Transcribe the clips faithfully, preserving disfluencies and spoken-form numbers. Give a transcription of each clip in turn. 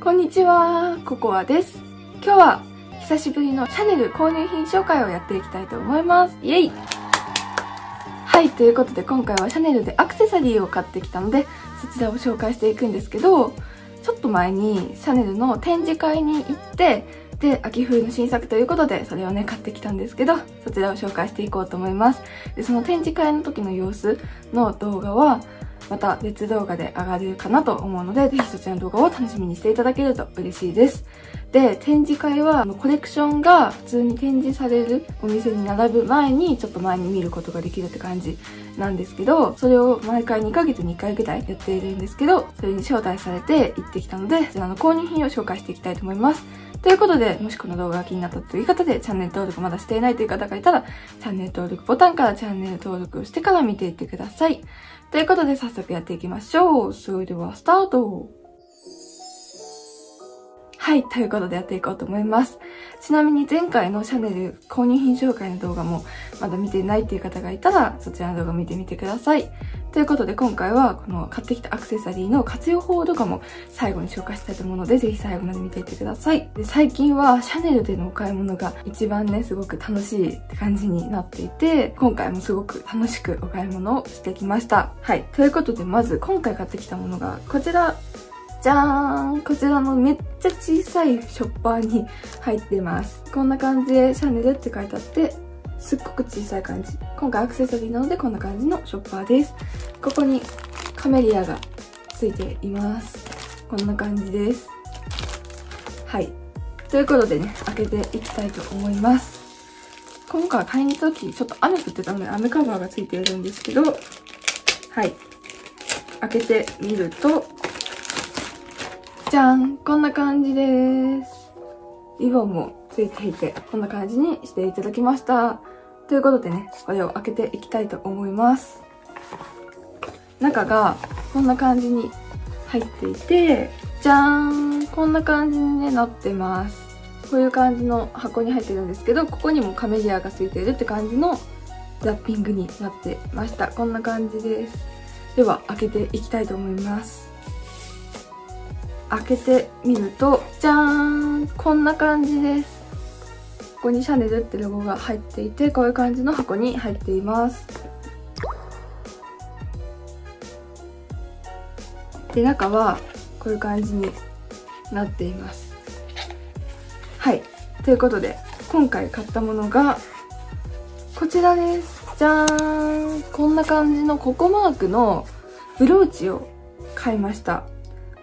こんにちは、ココアです。今日は久しぶりのシャネル購入品紹介をやっていきたいと思います。イエイ。はい、ということで今回はシャネルでアクセサリーを買ってきたので、そちらを紹介していくんですけど、ちょっと前にシャネルの展示会に行って、で、秋冬の新作ということで、それをね、買ってきたんですけど、そちらを紹介していこうと思います。で、その展示会の時の様子の動画は、また別動画で上がるかなと思うので、ぜひそちらの動画を楽しみにしていただけると嬉しいです。で、展示会は、あのコレクションが普通に展示されるお店に並ぶ前に、ちょっと前に見ることができるって感じなんですけど、それを毎回にかげつにいっかいぐらいやっているんですけど、それに招待されて行ってきたので、そちらの購入品を紹介していきたいと思います。ということで、もしこの動画が気になったという方で、チャンネル登録まだしていないという方がいたら、チャンネル登録ボタンからチャンネル登録をしてから見ていってください。ということで、早速やっていきましょう。それでは、スタート。はい、ということでやっていこうと思います。ちなみに前回のシャネル購入品紹介の動画もまだ見てないっていう方がいたら、そちらの動画見てみてください。ということで今回はこの買ってきたアクセサリーの活用法とかも最後に紹介したいと思うので、ぜひ最後まで見ていってください。で、最近はシャネルでのお買い物が一番ね、すごく楽しいって感じになっていて、今回もすごく楽しくお買い物をしてきました。はい。ということでまず今回買ってきたものがこちら。じゃーん、こちらのめっちゃ小さいショッパーに入ってます。こんな感じでシャネルって書いてあって、すっごく小さい感じ。今回アクセサリーなのでこんな感じのショッパーです。ここにカメリアがついています。こんな感じです。はい、ということでね、開けていきたいと思います。今回買いに行った時ちょっと雨降ってたので雨カバーがついているんですけど、はい、開けてみると、じゃん、こんな感じです。リボンもついていて、こんな感じにしていただきました。ということでね、これを開けていきたいと思います。中がこんな感じに入っていて、じゃーん、こんな感じになってます。こういう感じの箱に入ってるんですけど、ここにもカメリアがついているって感じのラッピングになってました。こんな感じです。では、開けていきたいと思います。開けてみると、じゃーん、こんな感じです。ここにシャネルってロゴが入っていて、こういう感じの箱に入っています。で、中はこういう感じになっています。はい、ということで今回買ったものがこちらです。じゃーん、こんな感じのココマークのブローチを買いました。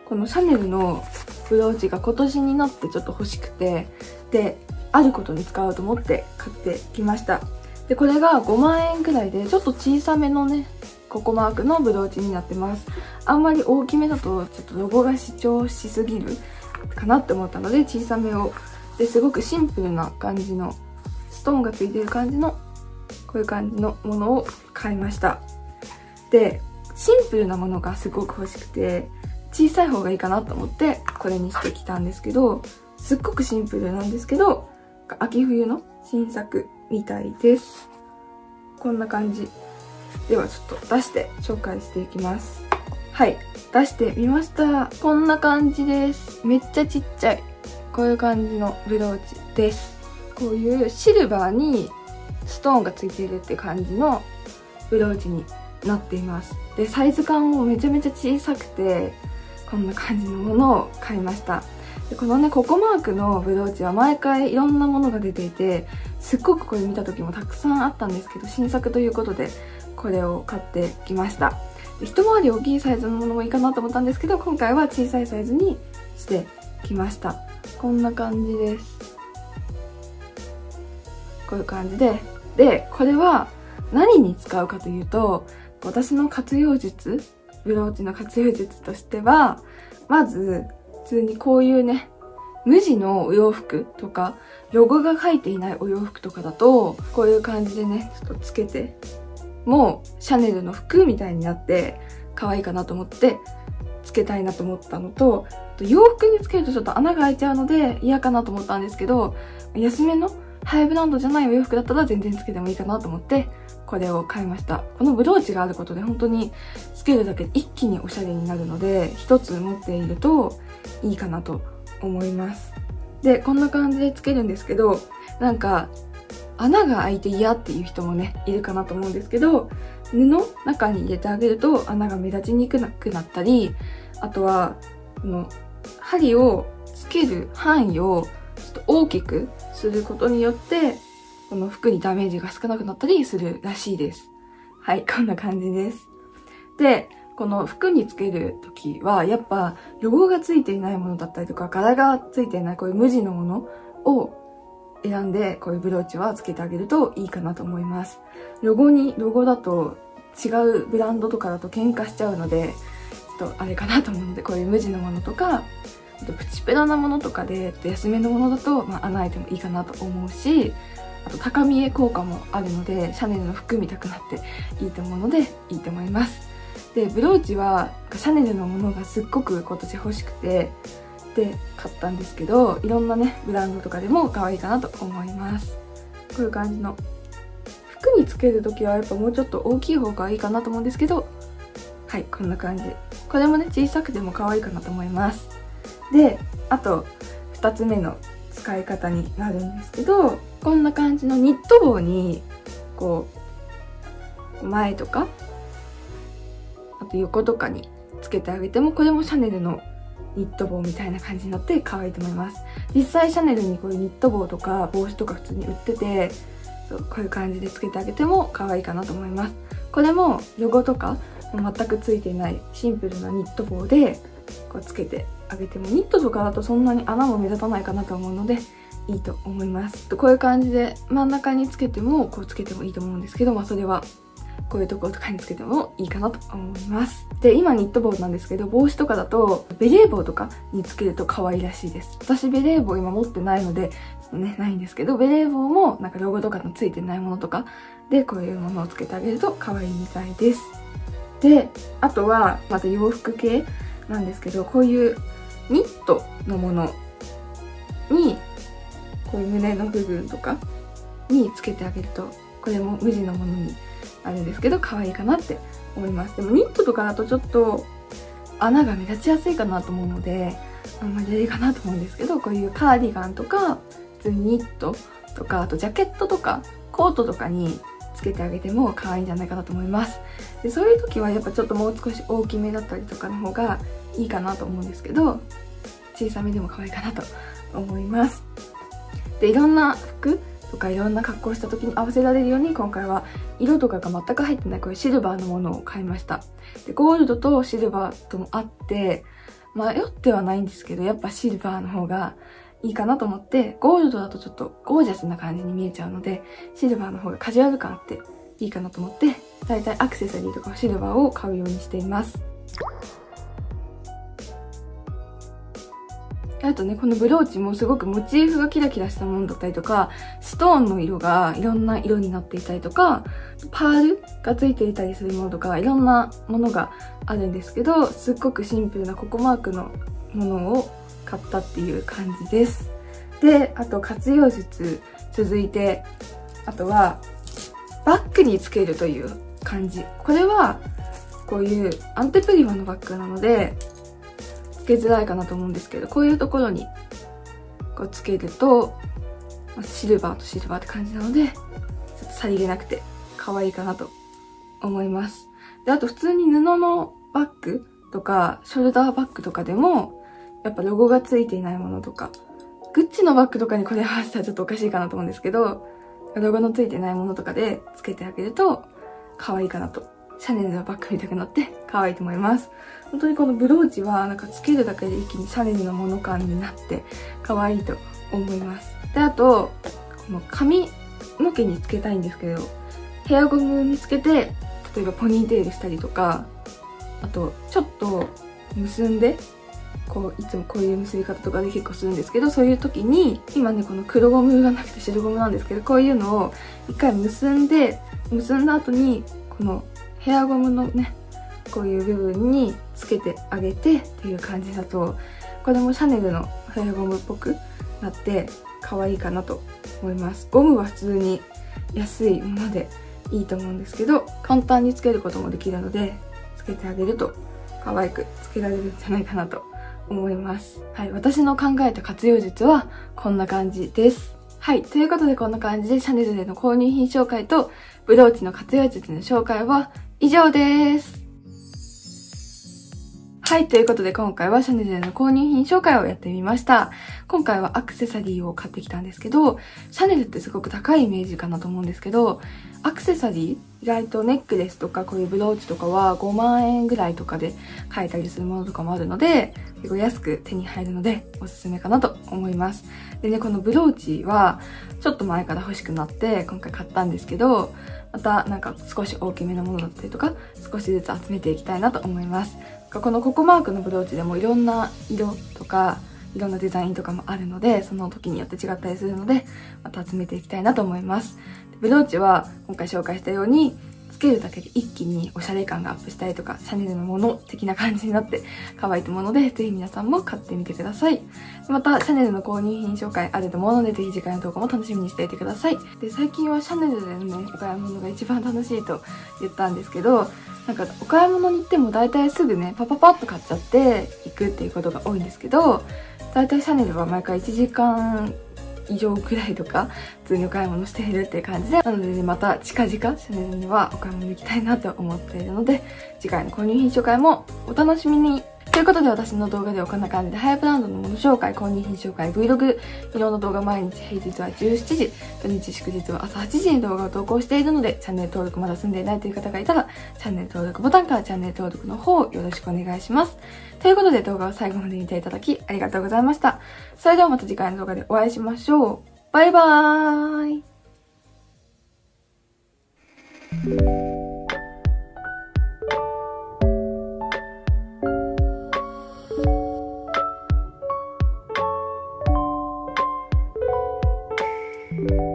このシャネルのブローチが今年になってちょっと欲しくて、で、あることに使おうと思って買ってきました。で、これがごまんえんくらいで、ちょっと小さめのね、ココマークのブローチになってます。あんまり大きめだと、ちょっとロゴが主張しすぎるかなって思ったので、小さめを。で、すごくシンプルな感じの、ストーンがついてる感じの、こういう感じのものを買いました。で、シンプルなものがすごく欲しくて、小さい方がいいかなと思ってこれにしてきたんですけど、すっごくシンプルなんですけど、秋冬の新作みたいです。こんな感じではちょっと出して紹介していきます。はい、出してみました。こんな感じです。めっちゃちっちゃい、こういう感じのブローチです。こういうシルバーにストーンがついているって感じのブローチになっています。で、サイズ感もめちゃめちゃ小さくて、こんな感じのものを買いました。で、このね、ココマークのブローチは毎回いろんなものが出ていて、すっごくこれ見た時もたくさんあったんですけど、新作ということでこれを買ってきました。で、一回り大きいサイズのものもいいかなと思ったんですけど、今回は小さいサイズにしてきました。こんな感じです。こういう感じで、で、これは何に使うかというと、私の活用術、ブローチの活用術としては、まず、普通にこういうね、無地のお洋服とか、ロゴが書いていないお洋服とかだと、こういう感じでね、ちょっとつけて、もう、シャネルの服みたいになって、可愛いかなと思って、つけたいなと思ったのと、洋服につけるとちょっと穴が開いちゃうので嫌かなと思ったんですけど、安めのハイブランドじゃないお洋服だったら全然つけてもいいかなと思ってこれを買いました。このブローチがあることで本当につけるだけで一気におしゃれになるのでひとつ持っているといいかなと思います。でこんな感じでつけるんですけど、なんか穴が開いて嫌っていう人もねいるかなと思うんですけど、布の中に入れてあげると穴が目立ちにくくなったり、あとはこの針をつける範囲をちょっと大きくすることによってこの服にダメージが少なくなったりするらしいです。はい、こんな感じです。でこの服につけるときはやっぱロゴがついていないものだったりとか柄がついていないこういう無地のものを選んでこういうブローチはつけてあげるといいかなと思います。ロゴにロゴだと違うブランドとかだと喧嘩しちゃうのでちょっとあれかなと思うので、こういう無地のものとかあとプチプラなものとかで安めのものだと、まあ、穴開いてもいいかなと思うし、あと高見え効果もあるのでシャネルの服見たくなっていいと思うのでいいと思います。でブローチはシャネルのものがすっごく今年欲しくてで買ったんですけど、いろんなねブランドとかでも可愛いかなと思います。こういう感じの服につけるときはやっぱもうちょっと大きい方がいいかなと思うんですけど、はいこんな感じ。これもね小さくても可愛いかなと思います。であとふたつめの使い方になるんですけど、こんな感じのニット帽にこう前とかあと横とかにつけてあげてもこれもシャネルのニット帽みたいな感じになって可愛いと思います。実際シャネルにこういうニット帽とか帽子とか普通に売ってて、そうこういう感じでつけてあげても可愛いかなと思います。これもロゴとか全くついていないシンプルなニット帽でこうつけてあげてもニットとかだとそんなに穴も目立たないかなと思うのでいいと思います。こういう感じで真ん中につけてもこうつけてもいいと思うんですけど、まあそれはこういうところとかにつけてもいいかなと思います。で今ニット帽なんですけど、帽子とかだとベレー帽とかにつけると可愛いらしいです。私ベレー帽今持ってないのでちょっとねないんですけど、ベレー帽もなんかロゴとかのついてないものとかでこういうものをつけてあげると可愛いみたいです。であとはまた洋服系なんですけど、こういうニットのものにこういう胸の部分とかにつけてあげるとこれも無地のものにあるんですけど可愛いかなって思います。でもニットとかだとちょっと穴が目立ちやすいかなと思うのであんまりいいかなと思うんですけど、こういうカーディガンとか普通にニットとかあとジャケットとかコートとかにつけてあげても可愛いんじゃないかなと思います。でそういう時はやっぱちょっともう少し大きめだったりとかの方がいいかなと思うんですけど、小さめでも可愛いかなと思います。でいろんな服とかいろんな格好した時に合わせられるように今回は色とかが全く入ってないこういうシルバーのものを買いました。でゴールドとシルバーともあって迷ってはないんですけど、やっぱシルバーの方がいいかなと思って、ゴールドだとちょっとゴージャスな感じに見えちゃうのでシルバーの方がカジュアル感あっていいかなと思って、だいたいアクセサリーとかシルバーを買うようにしています。あとねこのブローチもすごくモチーフがキラキラしたものだったりとかストーンの色がいろんな色になっていたりとかパールがついていたりするものとかいろんなものがあるんですけど、すっごくシンプルなココマークのものを買ったっていう感じです。であと活用術続いて、あとはバッグにつけるという感じ。これはこういうアンテプリマのバッグなのでつけづらいかなと思うんですけど、こういうところにこうつけるとシルバーとシルバーって感じなのでちょっとさりげなくて可愛いかなと思います。であと普通に布のバッグとかショルダーバッグとかでもやっぱロゴがついていないものとか、グッチのバッグとかにこれ合わせたらちょっとおかしいかなと思うんですけど、ロゴのついてないものとかでつけてあげると可愛いかなと。シャネルのバッグ見たくなって可愛いと思います。本当にこのブローチはなんかつけるだけで一気にシャネルのもの感になって可愛いと思います。で、あと、この髪の毛につけたいんですけど、ヘアゴムにつけて、例えばポニーテールしたりとか、あとちょっと結んで、こういつもこういう結び方とかで結構するんですけど、そういう時に今ねこの黒ゴムがなくて白ゴムなんですけど、こういうのを一回結んで結んだ後にこのヘアゴムのねこういう部分につけてあげてっていう感じだとこれもシャネルのヘアゴムっぽくなって可愛いかなと思います。ゴムは普通に安いものでいいと思うんですけど、簡単につけることもできるので、つけてあげると可愛くつけられるんじゃないかなと思います。はい、私の考えた活用術はこんな感じです。はい、ということでこんな感じでシャネルでの購入品紹介とブローチの活用術の紹介は以上です。はい、ということで今回はシャネルでの購入品紹介をやってみました。今回はアクセサリーを買ってきたんですけど、シャネルってすごく高いイメージかなと思うんですけど、アクセサリー、意外とネックレスとかこういうブローチとかはごまんえんぐらいとかで買えたりするものとかもあるので、結構安く手に入るのでおすすめかなと思います。でね、このブローチはちょっと前から欲しくなって今回買ったんですけど、またなんか少し大きめのものだったりとか、少しずつ集めていきたいなと思います。このココマークのブローチでもいろんな色とかいろんなデザインとかもあるので、その時によって違ったりするので、また集めていきたいなと思います。ブローチは今回紹介したようにつけるだけで一気におしゃれ感がアップしたりとか、シャネルのもの的な感じになって可愛いと思うので、ぜひ皆さんも買ってみてください。またシャネルの購入品紹介あると思うので、ぜひ次回の動画も楽しみにしていてください。で、最近はシャネルでのねお買い物が一番楽しいと言ったんですけど、なんかお買い物に行っても大体すぐねパパパッと買っちゃって行くっていうことが多いんですけど、大体シャネルは毎回いちじかん以上くらいとか普通にお買い物しているっていう感じで、なので、ね、また近々シャネルにはお買い物行きたいなと思っているので、次回の購入品紹介もお楽しみに。ということで、私の動画ではこんな感じでハイブランドのもの紹介、購入品紹介、Vlog、いろんな動画毎日、平日はじゅうしちじ、土日祝日は朝はちじに動画を投稿しているので、チャンネル登録まだ済んでいないという方がいたら、チャンネル登録ボタンからチャンネル登録の方をよろしくお願いします。ということで、動画を最後まで見ていただきありがとうございました。それではまた次回の動画でお会いしましょう。バイバーイ。Thank you.